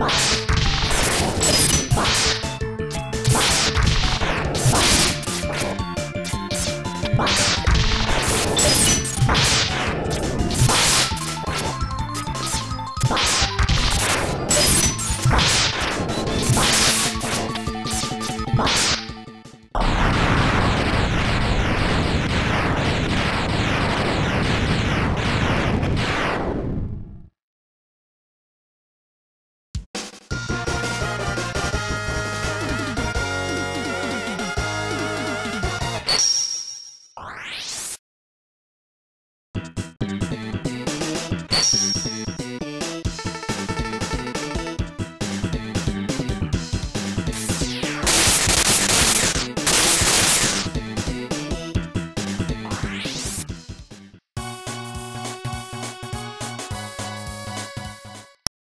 much.